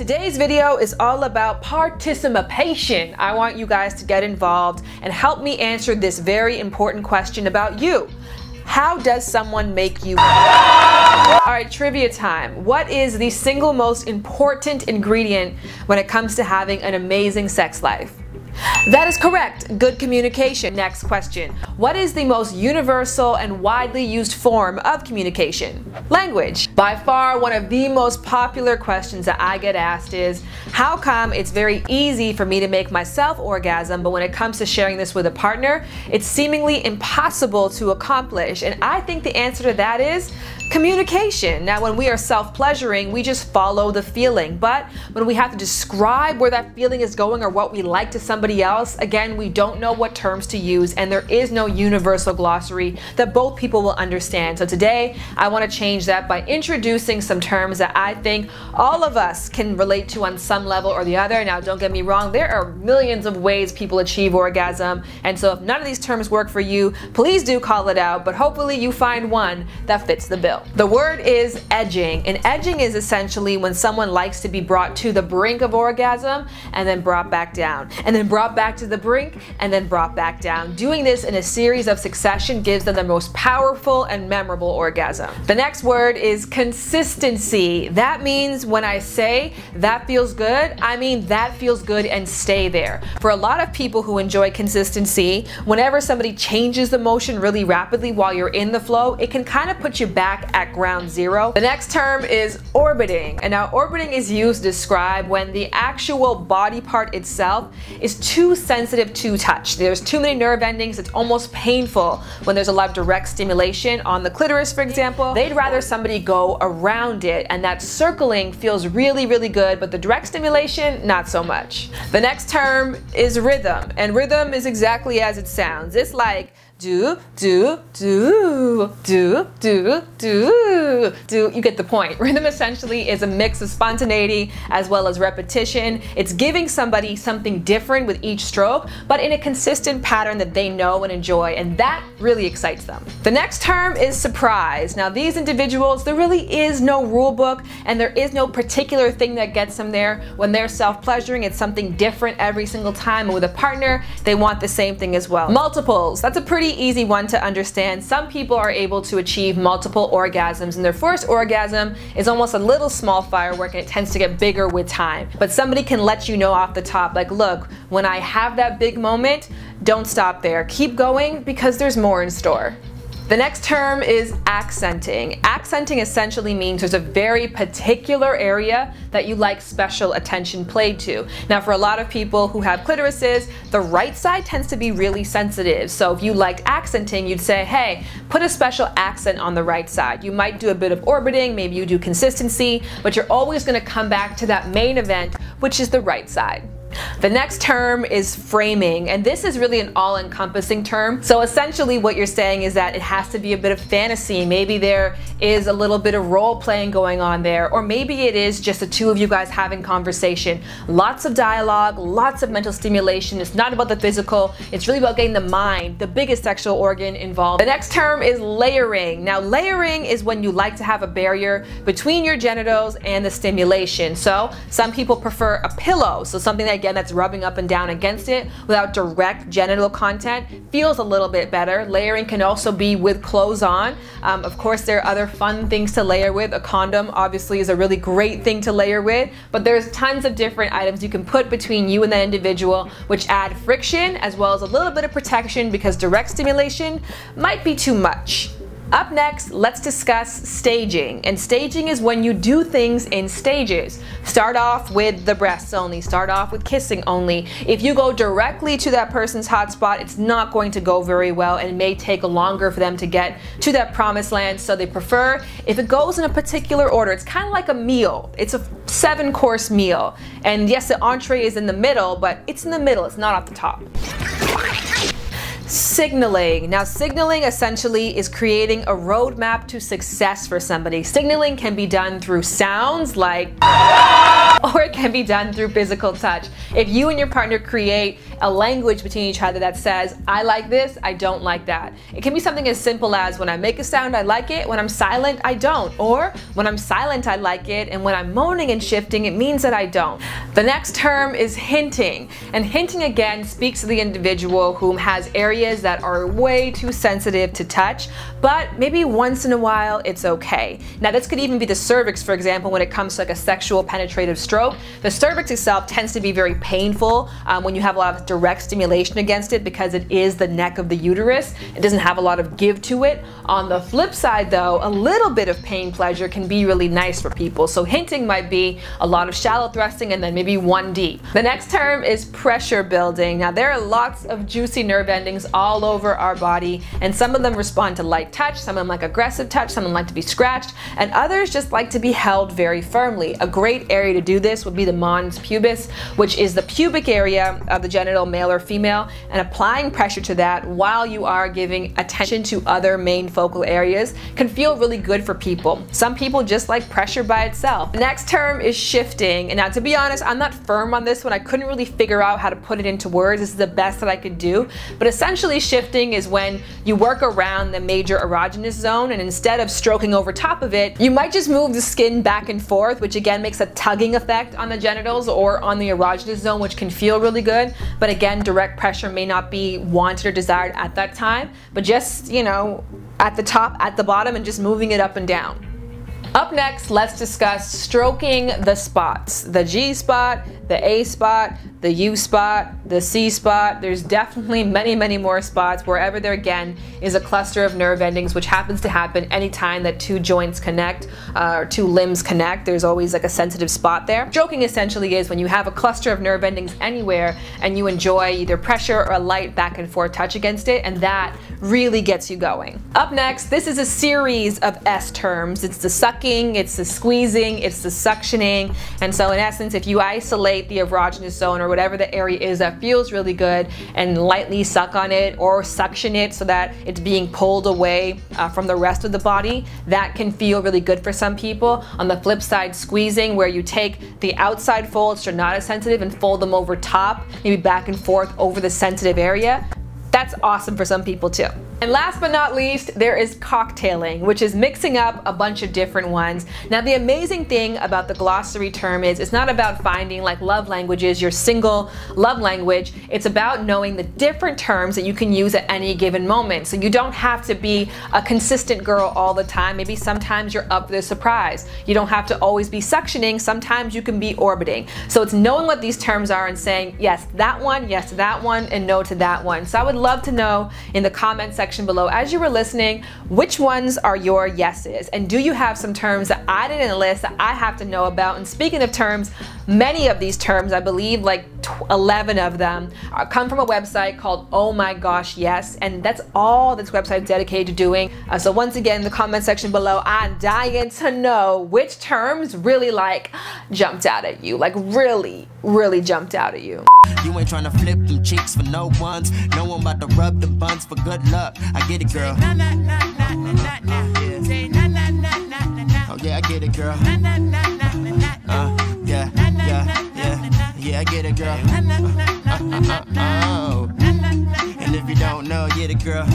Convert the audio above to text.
Today's video is all about participation. I want you guys to get involved and help me answer this very important question about you. How does someone make you happy? All right, trivia time. What is the single most important ingredient when it comes to having an amazing sex life? That is correct. Good communication. Next question. What is the most universal and widely used form of communication? Language. By far, one of the most popular questions that I get asked is, how come it's very easy for me to make myself orgasm, but when it comes to sharing this with a partner, it's seemingly impossible to accomplish? And I think the answer to that is communication. Now, when we are self-pleasuring, we just follow the feeling. But when we have to describe where that feeling is going or what we like to somebody else, again, we don't know what terms to use, and there is no universal glossary that both people will understand. So today, I want to change that by introducing some terms that I think all of us can relate to on some level or the other. Now, don't get me wrong, there are millions of ways people achieve orgasm, and so if none of these terms work for you, please do call it out, but hopefully you find one that fits the bill. The word is edging, and edging is essentially when someone likes to be brought to the brink of orgasm and then brought back down, and then brought back to the brink and then brought back down. Doing this in a series of succession gives them the most powerful and memorable orgasm. The next word is consistency. That means when I say that feels good, I mean that feels good and stay there. For a lot of people who enjoy consistency, whenever somebody changes the motion really rapidly while you're in the flow, it can kind of put you back at ground zero. The next term is orbiting. And now orbiting is used to describe when the actual body part itself is too sensitive to touch. There's too many nerve endings. It's almost painful when there's a lot of direct stimulation on the clitoris, for example. They'd rather somebody go around it, and that circling feels really, really good, but the direct stimulation, not so much. The next term is rhythm, and rhythm is exactly as it sounds. It's like do, do, do, do, do, do, do. You get the point. Rhythm essentially is a mix of spontaneity as well as repetition. It's giving somebody something different with each stroke, but in a consistent pattern that they know and enjoy, and that really excites them. The next term is surprise. Now, these individuals, there really is no rule book, and there is no particular thing that gets them there. When they're self-pleasuring, it's something different every single time, and with a partner, they want the same thing as well. Multiples. That's a pretty easy one to understand. Some people are able to achieve multiple orgasms, and their first orgasm is almost a little small firework, and it tends to get bigger with time. But somebody can let you know off the top, like, look, when I have that big moment, don't stop there. Keep going because there's more in store. The next term is accenting. Accenting essentially means there's a very particular area that you like special attention played to. Now, for a lot of people who have clitorises, the right side tends to be really sensitive. So if you liked accenting, you'd say, hey, put a special accent on the right side. You might do a bit of orbiting, maybe you do consistency, but you're always gonna come back to that main event, which is the right side. The next term is framing, and this is really an all-encompassing term. So essentially what you're saying is that it has to be a bit of fantasy. Maybe there is a little bit of role-playing going on there, or maybe it is just the two of you guys having conversation. Lots of dialogue, lots of mental stimulation. It's not about the physical. It's really about getting the mind, the biggest sexual organ, involved. The next term is layering. Now, layering is when you like to have a barrier between your genitals and the stimulation. So some people prefer a pillow, so something that again, that's rubbing up and down against it without direct genital contact feels a little bit better. Layering can also be with clothes on. Of course, there are other fun things to layer with. A condom obviously is a really great thing to layer with, but there's tons of different items you can put between you and that individual, which add friction as well as a little bit of protection because direct stimulation might be too much. Up next, let's discuss staging. And staging is when you do things in stages. Start off with the breasts only. Start off with kissing only. If you go directly to that person's hot spot, it's not going to go very well, and it may take longer for them to get to that promised land. So they prefer if it goes in a particular order. It's kind of like a meal. It's a 7-course meal. And yes, the entree is in the middle, but it's in the middle. It's not off the top. Signaling. Now, signaling essentially is creating a roadmap to success for somebody. Signaling can be done through sounds like, or it can be done through physical touch. If you and your partner create a language between each other that says, I like this, I don't like that. It can be something as simple as, when I make a sound, I like it, when I'm silent, I don't. Or, when I'm silent, I like it, and when I'm moaning and shifting, it means that I don't. The next term is hinting. And hinting, again, speaks to the individual who has areas that are way too sensitive to touch, but maybe once in a while, it's okay. Now, this could even be the cervix, for example, when it comes to like a sexual penetrative stroke. The cervix itself tends to be very painful when you have a lot of direct stimulation against it, because it is the neck of the uterus. It doesn't have a lot of give to it. On the flip side though, a little bit of pain pleasure can be really nice for people. So hinting might be a lot of shallow thrusting and then maybe one deep. The next term is pressure building. Now there are lots of juicy nerve endings all over our body, and some of them respond to light touch, some of them like aggressive touch, some of them like to be scratched, and others just like to be held very firmly. A great area to do this would be the mons pubis, which is the pubic area of the genital, male or female, and applying pressure to that while you are giving attention to other main focal areas can feel really good for people. Some people just like pressure by itself. The next term is shifting, and now to be honest, I'm not firm on this one. I couldn't really figure out how to put it into words. This is the best that I could do, but essentially shifting is when you work around the major erogenous zone, and instead of stroking over top of it, you might just move the skin back and forth, which again makes a tugging effect on the genitals or on the erogenous zone, which can feel really good. But again, direct pressure may not be wanted or desired at that time, but just, you know, at the top, at the bottom, and just moving it up and down. Up next, let's discuss stroking the spots. The G spot, the A spot, the U spot, the C spot. There's definitely many, many more spots. Wherever there, again, is a cluster of nerve endings, which happens to happen anytime that two joints connect or two limbs connect. There's always like a sensitive spot there. Stroking essentially is when you have a cluster of nerve endings anywhere and you enjoy either pressure or a light back and forth touch against it, and that really gets you going. Up next, this is a series of S terms. It's the sucking, it's the squeezing, it's the suctioning, and so in essence, if you isolate the erogenous zone or whatever the area is that feels really good and lightly suck on it or suction it so that it's being pulled away from the rest of the body, that can feel really good for some people. On the flip side, squeezing, where you take the outside folds that are not as sensitive and fold them over top, maybe back and forth over the sensitive area. That's awesome for some people too. And last but not least, there is cocktailing, which is mixing up a bunch of different ones. Now, the amazing thing about the glossary term is it's not about finding like love languages, your single love language. It's about knowing the different terms that you can use at any given moment. So you don't have to be a consistent girl all the time. Maybe sometimes you're up for the surprise. You don't have to always be suctioning. Sometimes you can be orbiting. So it's knowing what these terms are and saying yes to that one, and no to that one. So I would love to know in the comment section below as you were listening, which ones are your yeses, and do you have some terms that I didn't list that I have to know about? And speaking of terms, many of these terms, I believe like 11 of them, come from a website called Oh My Gosh Yes, and that's all this website is dedicated to doing. So once again, in the comment section below, I'm dying to know which terms really like jumped out at you, like really jumped out at you. You ain't trying to flip them cheeks for no ones. No one about to rub them buns for good luck. I get it, girl. Oh yeah, I get it, girl. Yeah, I get it, girl. And if you don't know, get it, girl.